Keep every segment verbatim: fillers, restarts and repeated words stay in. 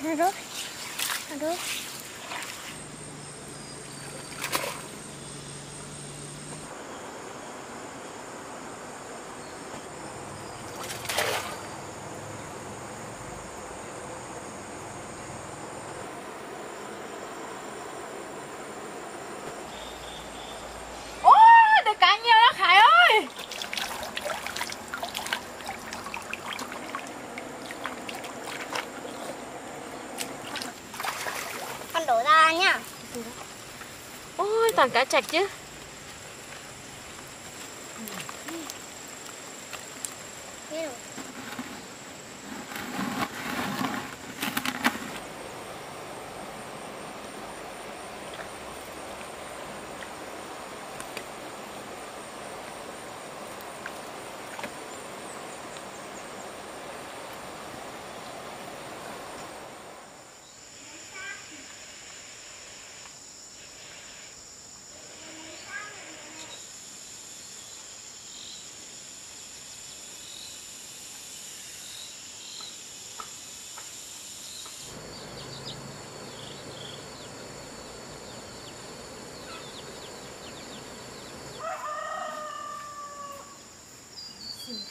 Nó rớt. Nó rớt. Đổ ra nha. Ôi toàn cá trạch chứ.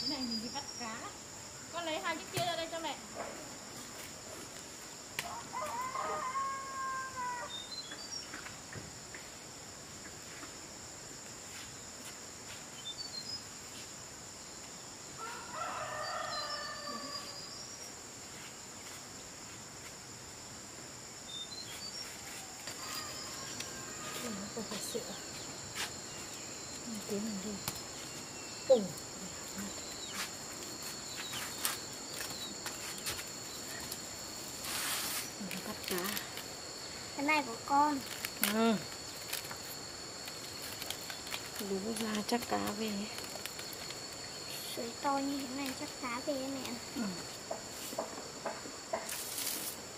Cái này mình đi bắt cá. Con lấy hai cái kia ra đây cho mẹ. Để nó còn phải sữa. Mình tiến mình đi. Ủa cái này của con. Ừ. Lú ra chắc cá về. Sưởi to như thế này chắc cá về mẹ. Ừ.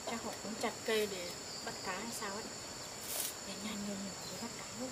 Chắc họ cũng chặt cây để bắt cá hay sao ấy. Để nhanh nhiều nhiều để bắt cá luôn.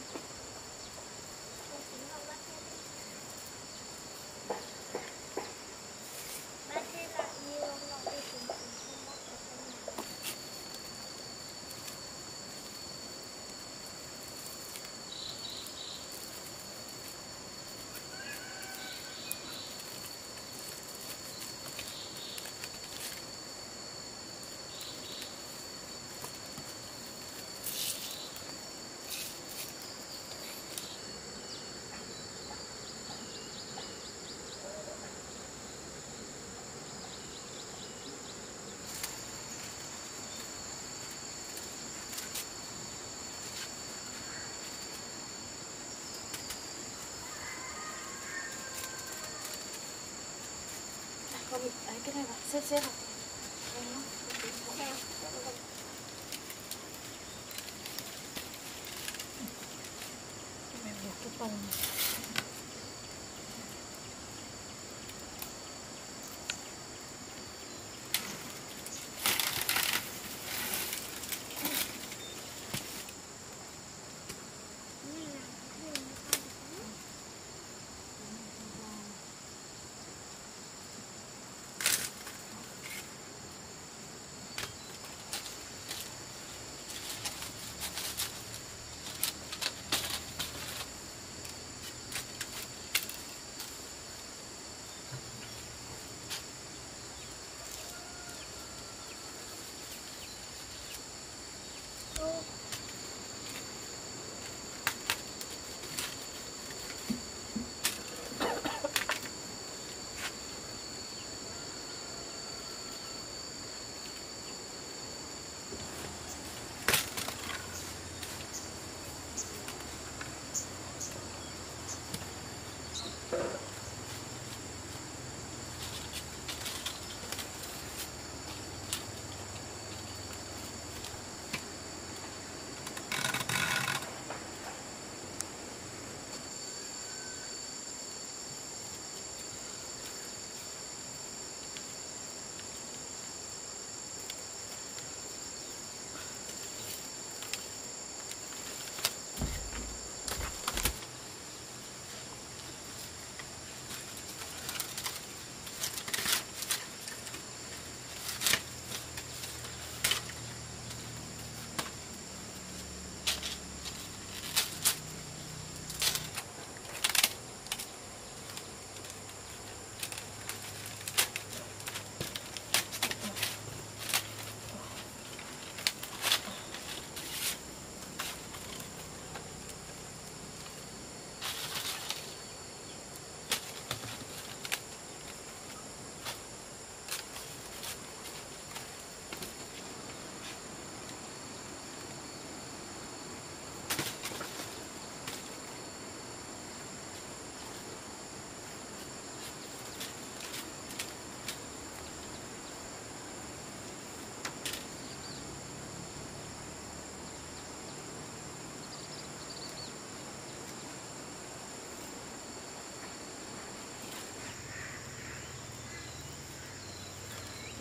Đấy, cái này là xếp xếp vào. Cái này là cái bông này.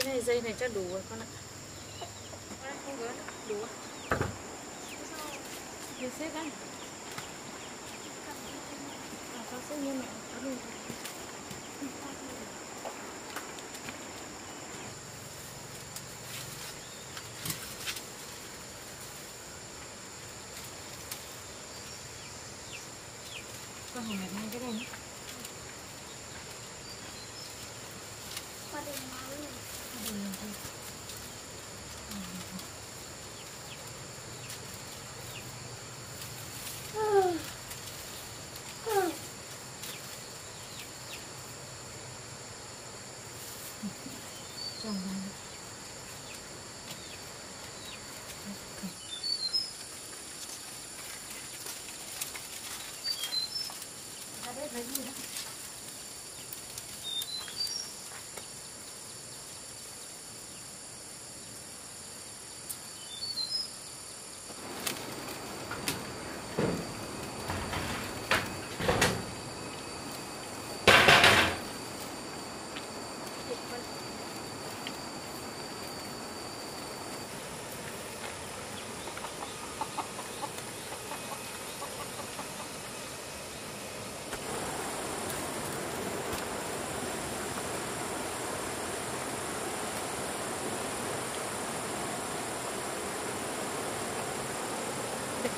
này dây này cho đủ rồi con ạ. Con ăn không vớn đủ ạ. Để xếp ăn. À, con xếp như mẹ có đủ. Con hồng mẹ mang cái này nhé. Qua đường máu này. Qua đường này thôi. Đấy, đấy, đấy.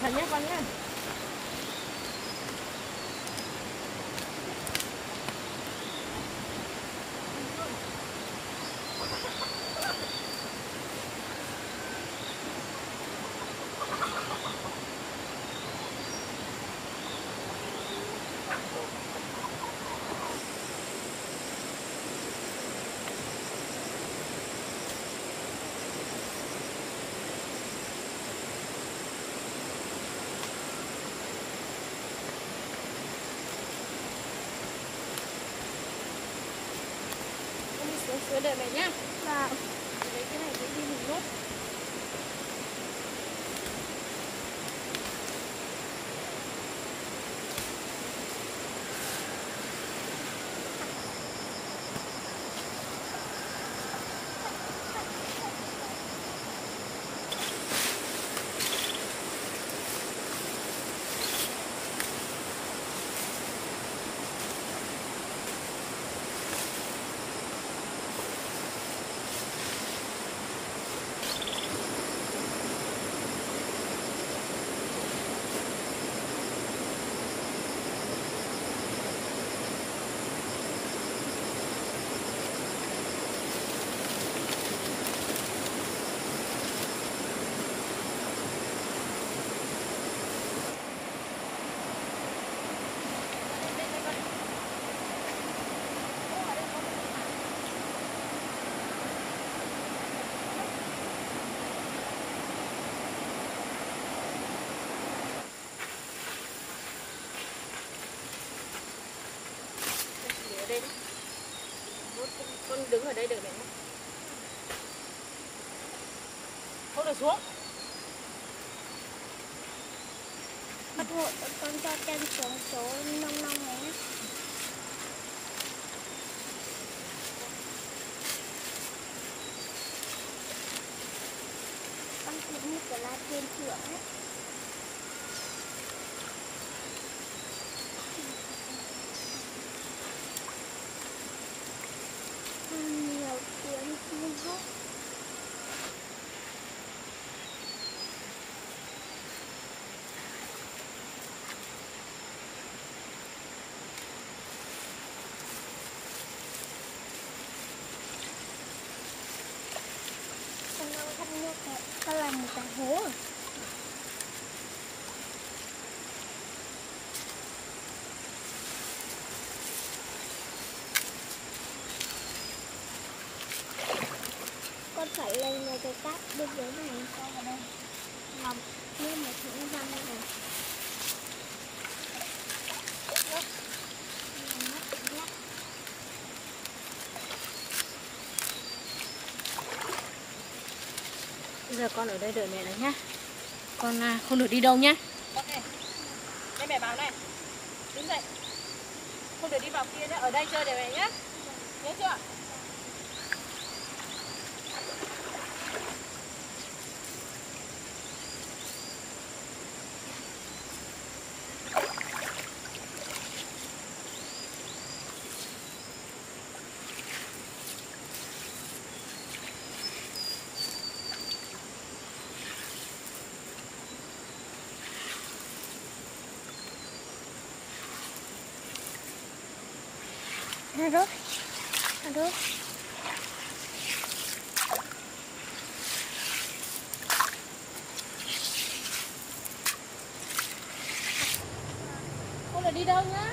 Thật nhé con nhé. Cứ đợi mẹ nhé. Dạ. Lấy cái này đi mình nốt. Con đứng ở đây được mẹ. Không được xuống. Bắt hộ con cho kem xuống số nông nông này nhé. Con cũng như cái lá trên cửa ấy. Con làm một cái hố. Con phải lên một cái cát bên dưới này con vào đây. Làm như một những răng này. Bây giờ con ở đây đợi mẹ này nhá. Con à, không được đi đâu nhá. Ok. Đây mẹ bảo này. Đứng dậy. Không được đi vào kia nhá. Ở đây chơi để mẹ nhá. Nhớ chưa? Nó rớt. Nó rớt. Con này đi đâu nhá?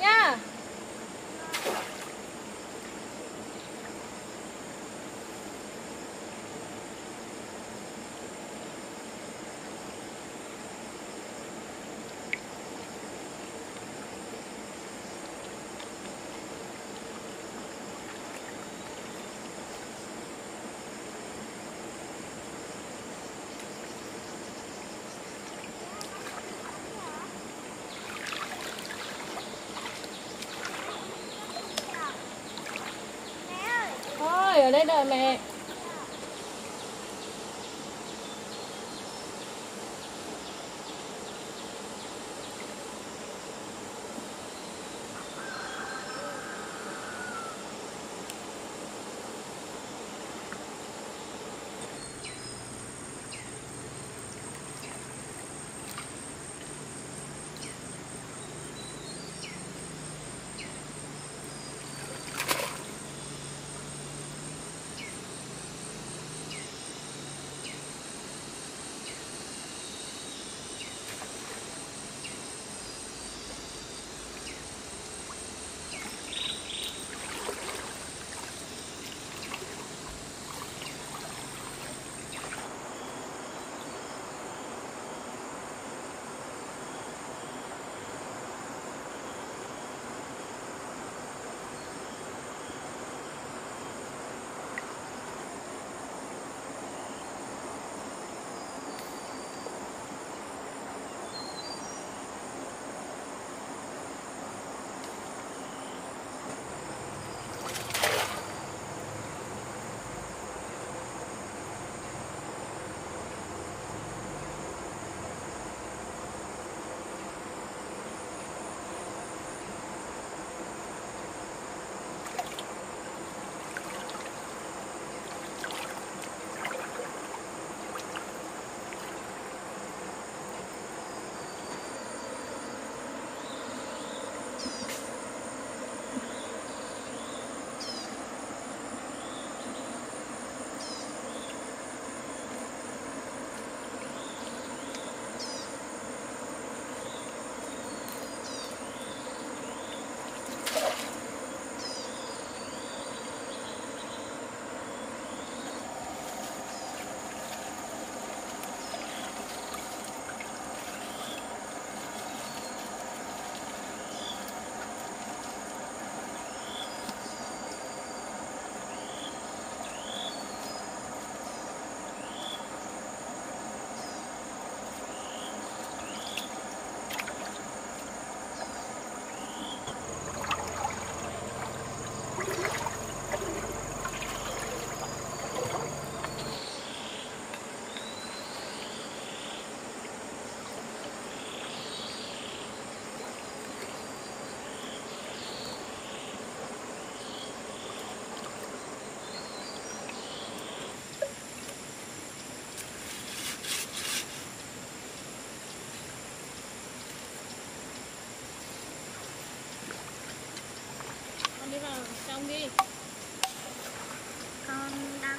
Nha. Ở đây đợi mẹ. xong đi. Con đang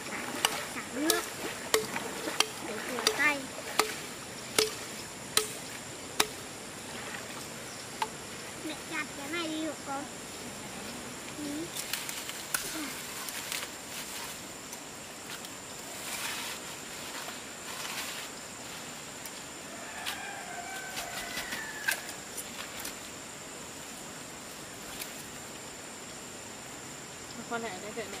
cái chả nước để rửa tay. Mẹ chặt cái này đi được con. Ừ. Con này cái này.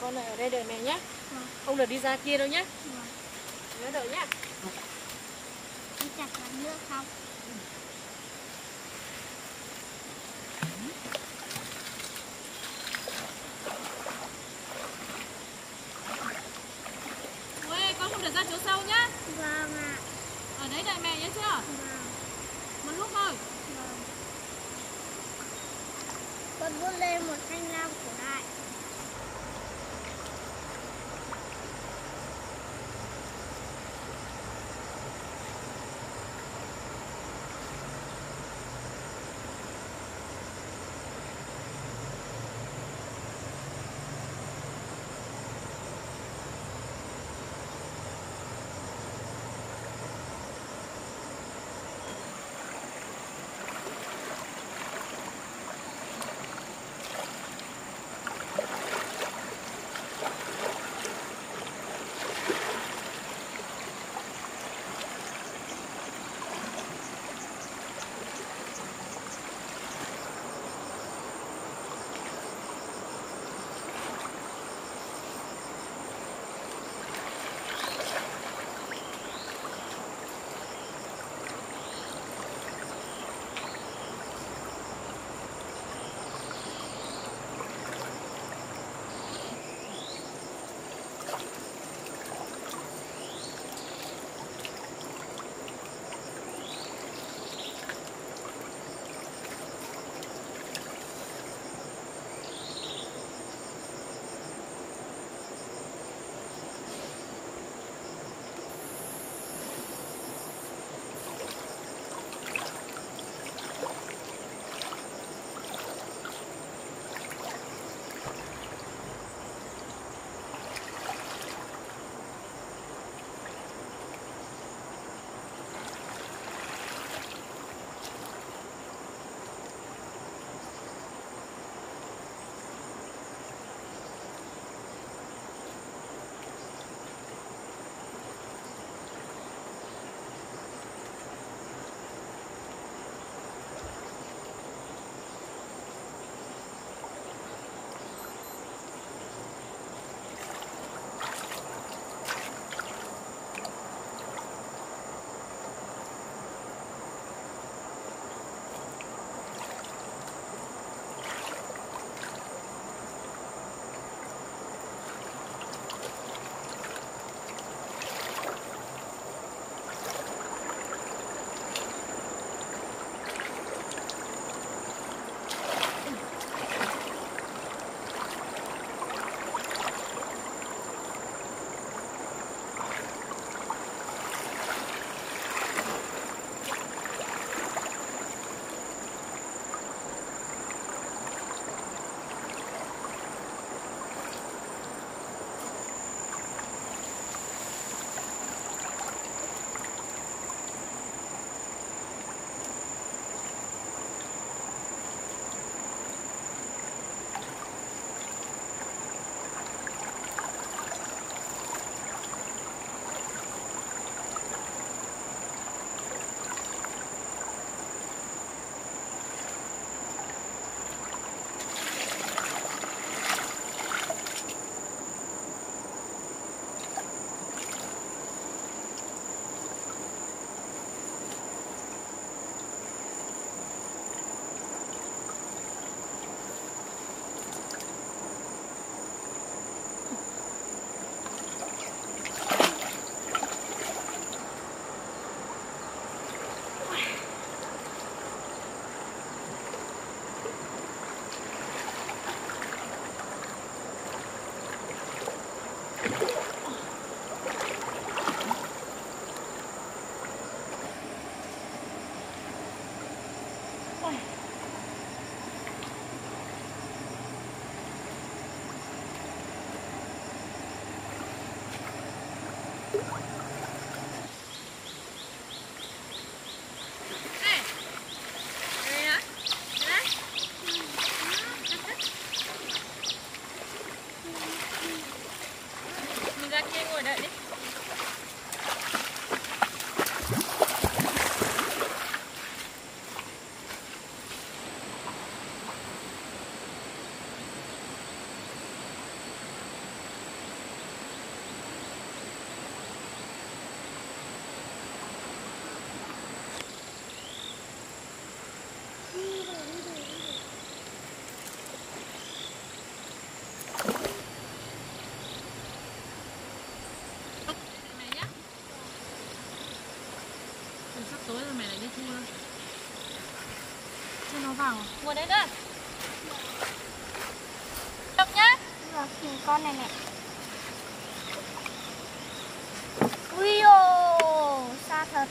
Con này ở đây đợi mẹ nhé. Ừ. Không được đi ra kia đâu nhé. Ừ. Nhớ đợi nhé. Đi chặt vào nước không? Ừ. Ôi, con không được ra chỗ sâu nhá. Vâng ạ. Ở đấy đợi mẹ nhé chưa? Vâng. Một lúc thôi. Vâng. Con vút lên một thanh lam của đại. nào. Mua đấy nữa. Đọc nhá. Rồi, nhìn con này này. Ui ô, xa thật.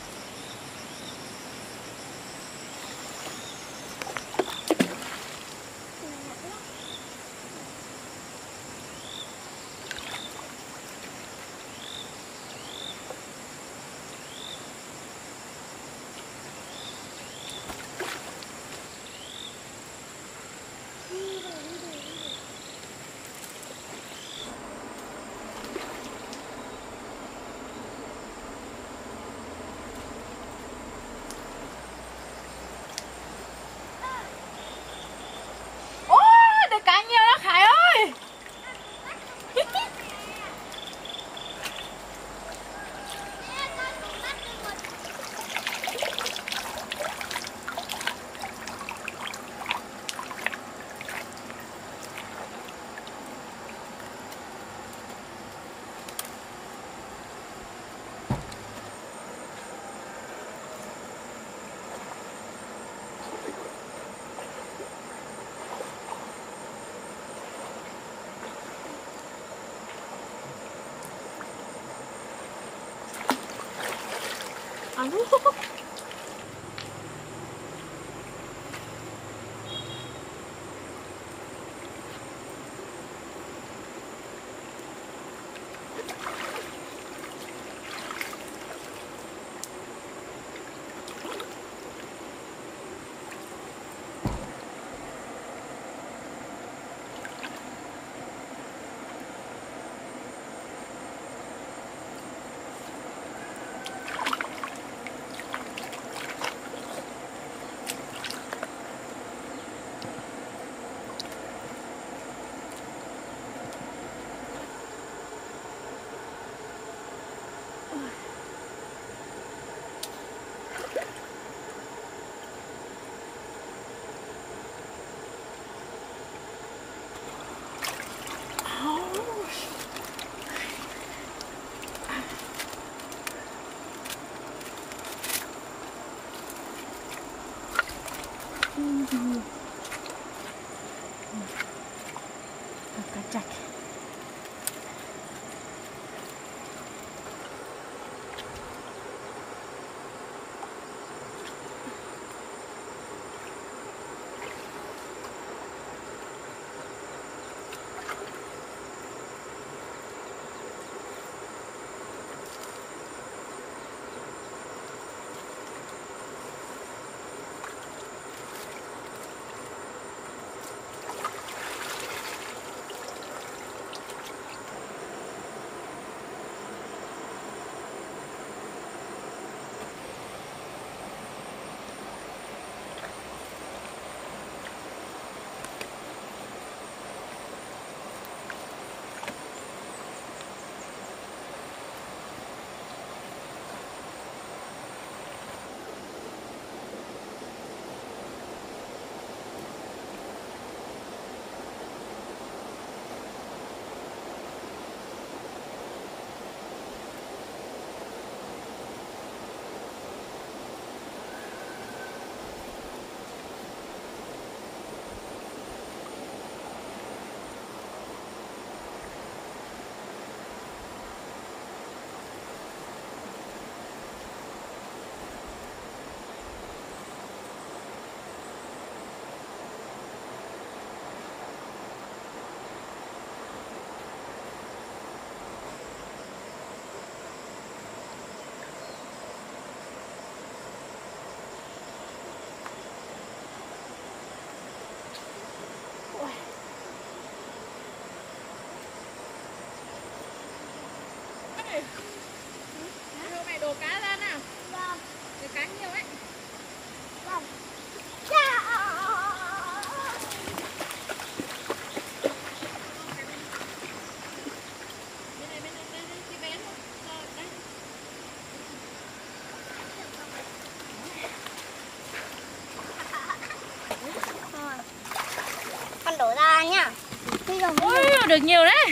Ôi, được nhiều đấy.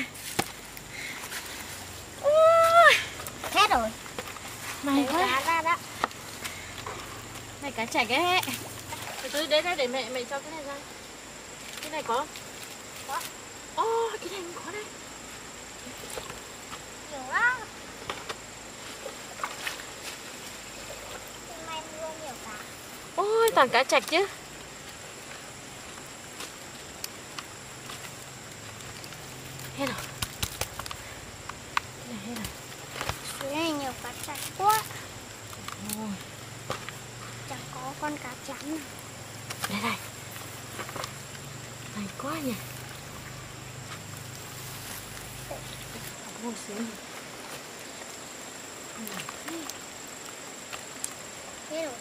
Ôi. Hết rồi. Mày quá. Này cá chạch ấy. Được Đấy, đấy, đấy, để mẹ mẹ cho cái này ra. Cái này có không? Có. Ô, oh, cái này có đây. Nhiều quá. Hôm nay mua nhiều cá. Ôi, toàn cá trạch chứ. Hết rồi. Cái này hết rồi. Cái này nhiều cá trạch quá. Ôi. Chẳng có con cá trắng này. Đây này. Này quá nhỉ. Ôi xíu. Thế rồi.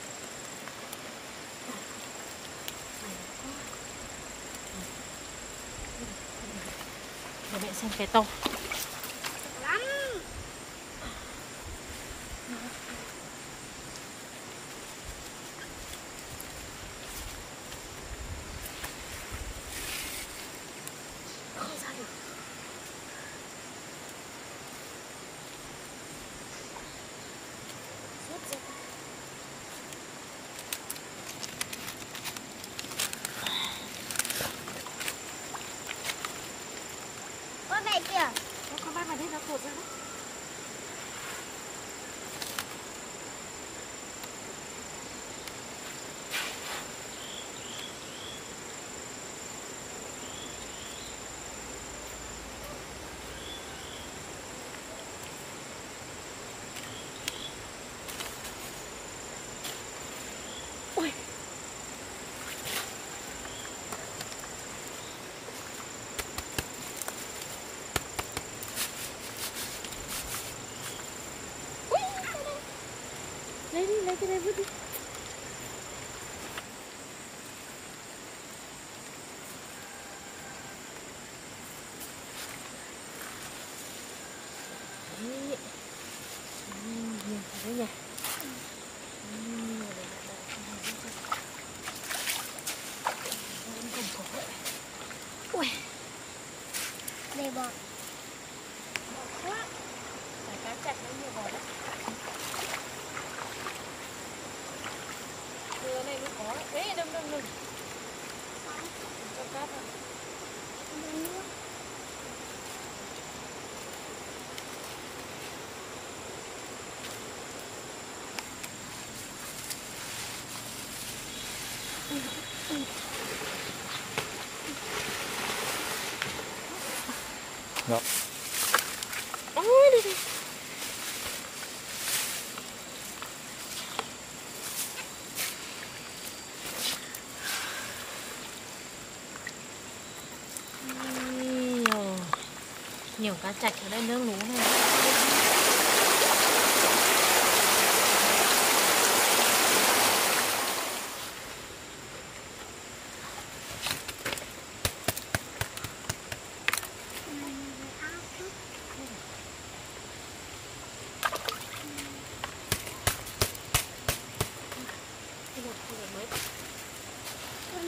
Để mẹ xem cái to. Lắm. Không ra được. Kìa. Nó có bay vào đây, nó cột ra đấy. Ui. Lấy đi, lấy cái này vứt đi. Đấy. Nhiều đấy nhỉ. Ui. Đây bọt. Bọt quá. Phải cá chặt nó nhiều bọt đấy. Đấy, đâm đâm đâm. Cho cát vào. Đó. Ôi, đi đi. Nhiều cá trạch ở đây, nước lú này.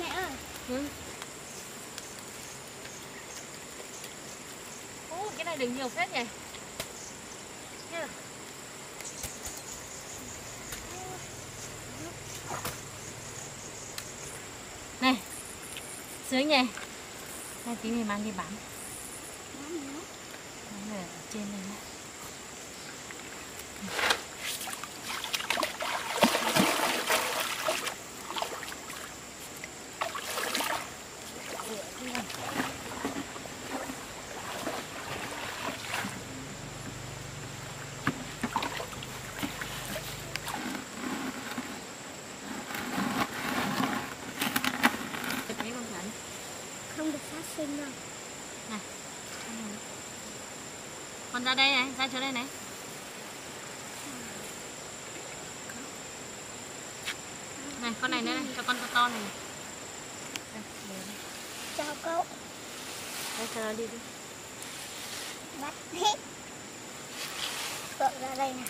Mẹ ơi. Ừ. Cái này đừng nhiều phết nhỉ. Nha. Này. Sướng nhỉ. Hai tí này mang đi bán. Nó ở trên này nhá. Này. Con ra đây này, ra chỗ đây này. Này, con này nữa này, cho con to này. Chào cậu. Đây, chờ đi đi. Bắt hết. Cậu ra đây này.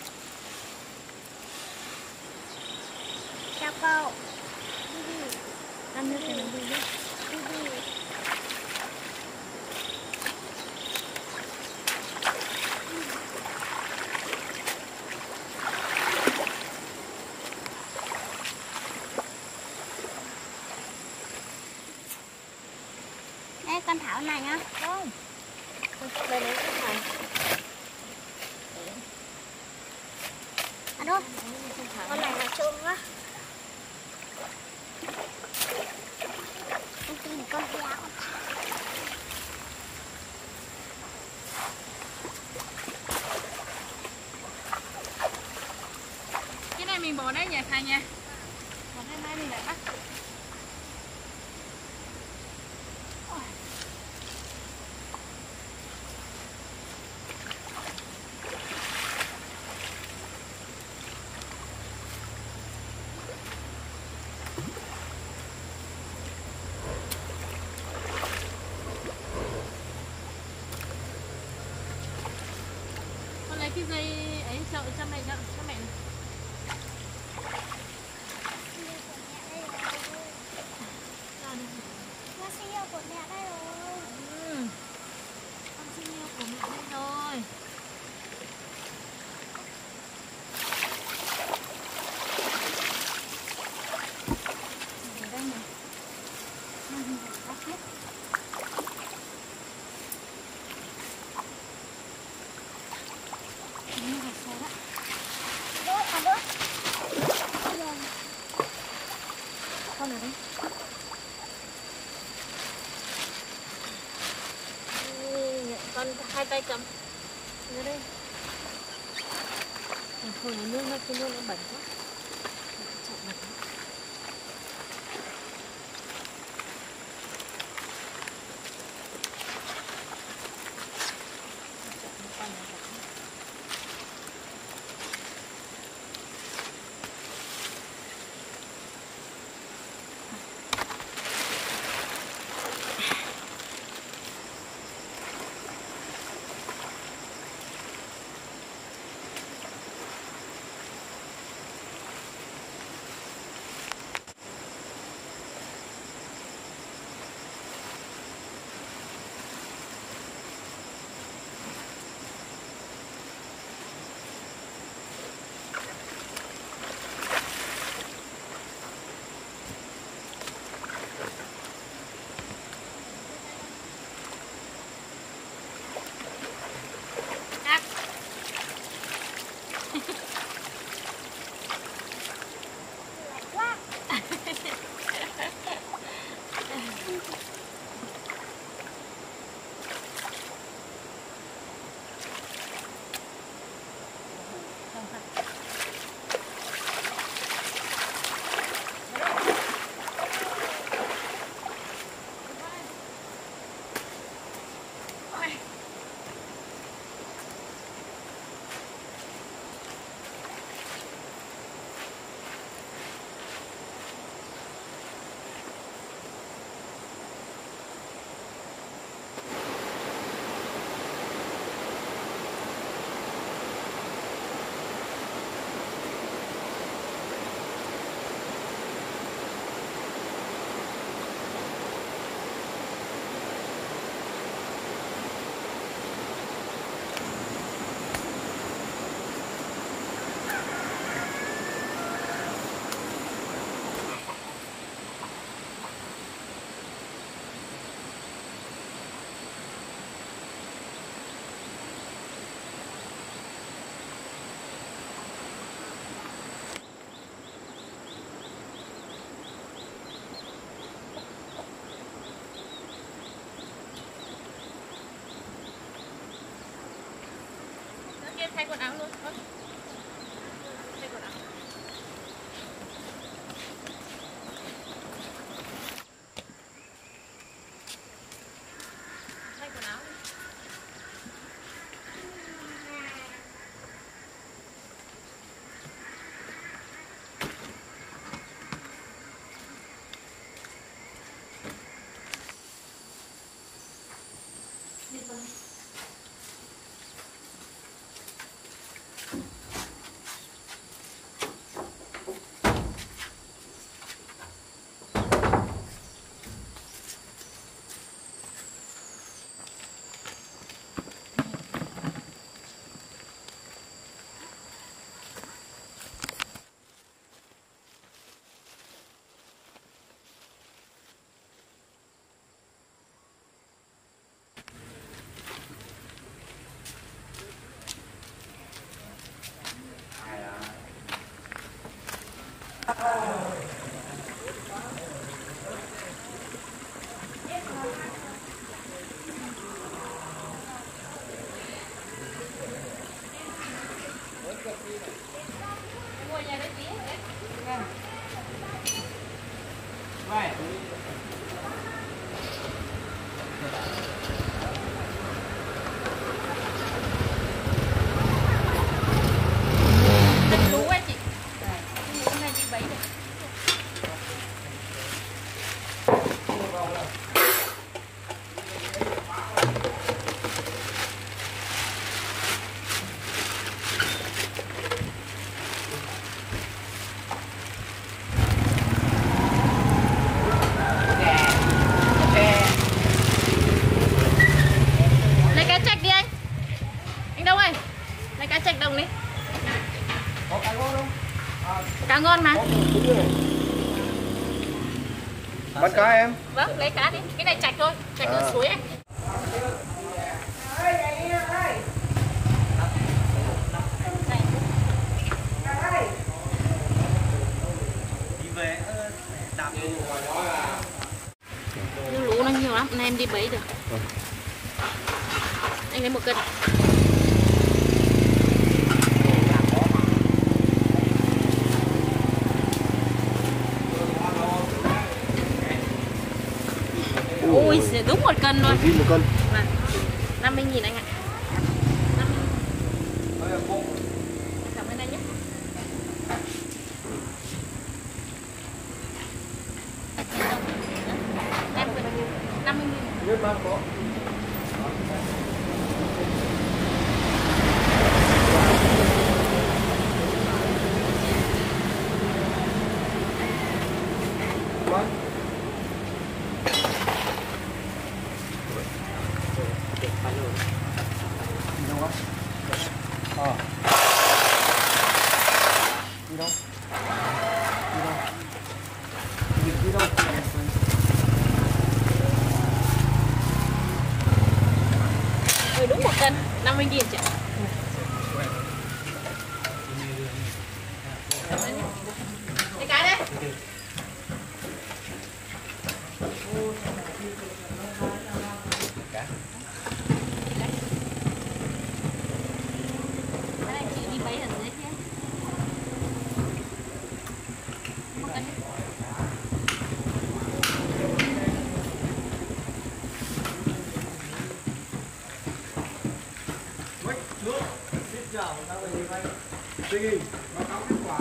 Chào cậu. Đi đi. Ăn nước này đi đi. Đi đi. canh thảo này nha. Không. Đây này. À đúng. Con này là chôn quá. Con tìm con dao. Cái này mình bỏ đấy nhỉ thầy nha. Còn hôm nay mình lại bắt. Cái dây ấy chợ cho mẹ chợ cho mẹ này. Con xin yêu của mẹ đây rồi. Ừ. Con xin yêu của mẹ đây rồi. Ở đây này. Mình bắt hết. Con này đấy. Con hai tay cầm. Nó đây. Thôi nước nó cái nước nó bẩn quá. Thay quần áo luôn. Thay quần áo. Thay quần áo. Đi thôi. cá em. Vâng, lấy cá đi. Cái này chạch thôi, chạch à. Suối em. Lũ nó nhiều lắm, nay em đi bấy được. Ừ. Anh lấy một cân. Ui, đúng một cân luôn. Một cân. năm mươi nghìn anh ạ. năm mươi nghìn. Cảm ơn anh nhé. Em năm mươi nghìn. Đúng một cân, năm mươi nghìn chị ạ. Cái cá đấy. Chị đi bấy ở dưới kia. Một cân. Cái gì? Nó cắm cái quả.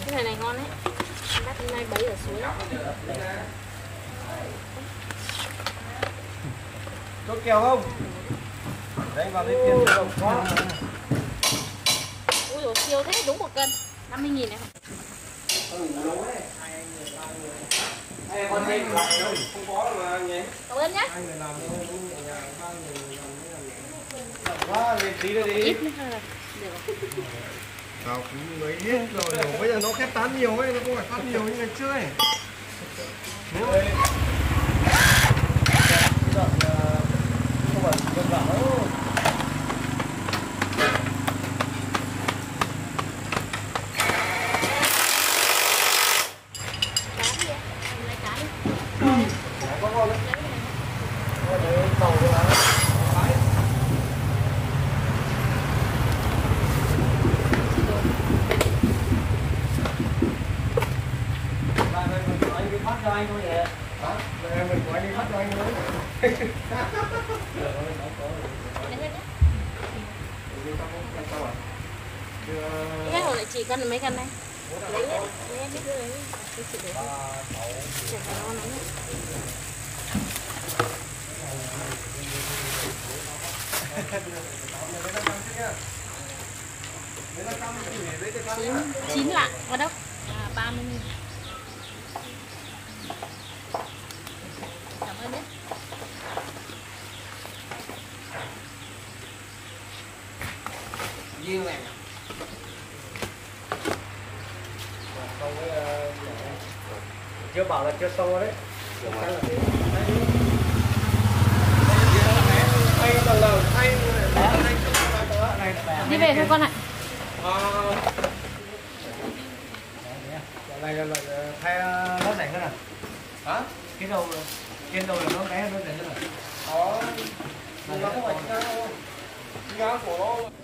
Cái này này ngon đấy. Bắt hôm nay bấy ở suối. Có kèo không? Đấy vào đây tiền cho đồng quá. Ui dồi, siêu thế, đúng một cân. năm mươi nghìn này. Ừ, đúng đấy. Hai con đi không có đâu mà nhé. Cảm ơn nhé. Hai người làm đâu, nhà ba người làm quá lên tí nữa đi. Ít nữa là được. Tao cũng mấy hết rồi, bây giờ nó khép tán nhiều ấy, nó không phải phát nhiều như ngày trước ấy. Cái hồi lại chỉ cân mấy cân đây. Lấy hết, lấy hết biết rồi. Cái chị đấy. Chả ngon lắm. chín lạng vào đâu? À, ba mươi nghìn. Cảm ơn đấy. Duyên lành. Chưa bảo là chưa sâu đấy. Đấy. Đi về thôi con ạ. Này là thay nó rảnh hơn à? Hả? Cái đầu trên đầu nó bé nó rảnh hơn à? Có. Nó không phải cá đâu. Cá của nó